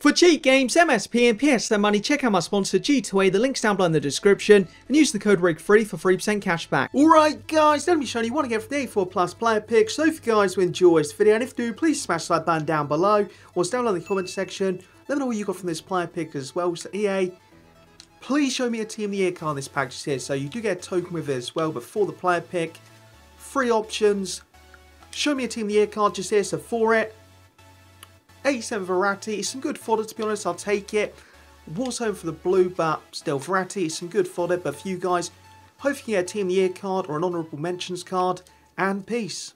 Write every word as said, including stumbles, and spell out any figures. For cheap games, M S P and P S Their Money, check out my sponsor G two A, the link's down below in the description, and use the code RIG three for three percent cashback. Alright guys, that'll be showing you what I get from the A four plus player picks. So if you guys will enjoy this video, and if you do, please smash that button down below, or down below in the comment section. Let me know what you got from this player pick as well. So E A, please show me a team of the year card in this package here, so you do get a token with it as well, but for the player pick, three options. Show me a team of the year card just here, so for it, eighty-seven Verratti, it's some good fodder to be honest, I'll take it. Warzone for the blue, but still Verratti, it's some good fodder, but for you guys, hope you get a Team of the Year card or an Honourable Mentions card, and peace.